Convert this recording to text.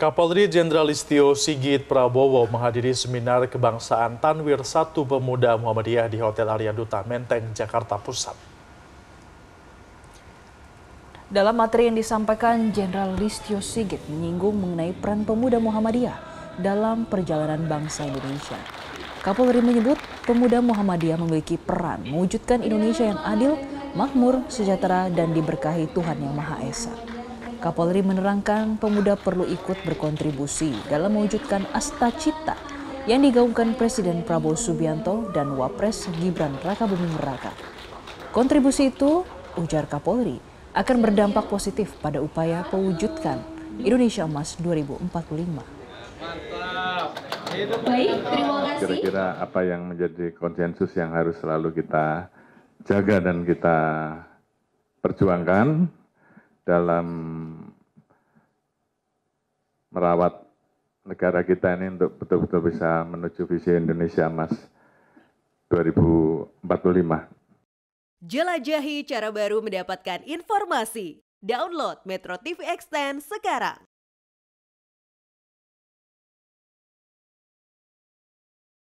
Kapolri Jenderal Listyo Sigit Prabowo menghadiri seminar kebangsaan Tanwir 1 Pemuda Muhammadiyah di Hotel Aryaduta Menteng, Jakarta Pusat. Dalam materi yang disampaikan, Jenderal Listyo Sigit menyinggung mengenai peran pemuda Muhammadiyah dalam perjalanan bangsa Indonesia. Kapolri menyebut pemuda Muhammadiyah memiliki peran mewujudkan Indonesia yang adil, makmur, sejahtera, dan diberkahi Tuhan Yang Maha Esa. Kapolri menerangkan pemuda perlu ikut berkontribusi dalam mewujudkan asta cita yang digaungkan Presiden Prabowo Subianto dan Wapres Gibran Rakabuming Raka. Kontribusi itu, ujar Kapolri, akan berdampak positif pada upaya mewujudkan Indonesia Emas 2045. Baik, terima kasih. Kira-kira apa yang menjadi konsensus yang harus selalu kita jaga dan kita perjuangkan dalam merawat negara kita ini untuk betul-betul bisa menuju visi Indonesia Emas 2045. Jelajahi cara baru mendapatkan informasi. Download Metro TV Extend sekarang.